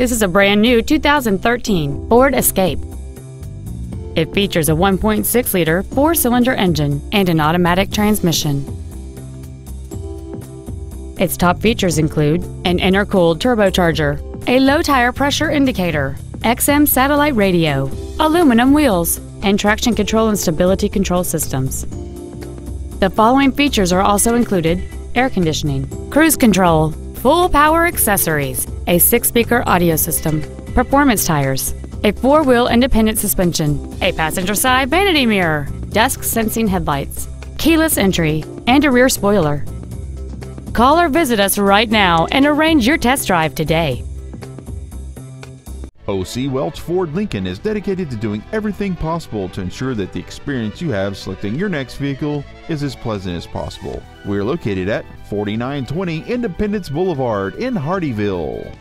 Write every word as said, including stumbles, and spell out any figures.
This is a brand new two thousand thirteen Ford Escape. It features a one point six liter four-cylinder engine and an automatic transmission. Its top features include an intercooled turbocharger, a low-tire pressure indicator, X M satellite radio, aluminum wheels, and traction control and stability control systems. The following features are also included: air conditioning, cruise control, full power accessories, a six-speaker audio system, performance tires, a four-wheel independent suspension, a passenger side vanity mirror, dusk sensing headlights, keyless entry, and a rear spoiler. Call or visit us right now and arrange your test drive today. O C Welch Ford Lincoln is dedicated to doing everything possible to ensure that the experience you have selecting your next vehicle is as pleasant as possible. We are located at forty-nine twenty Independence Boulevard in Hardeeville.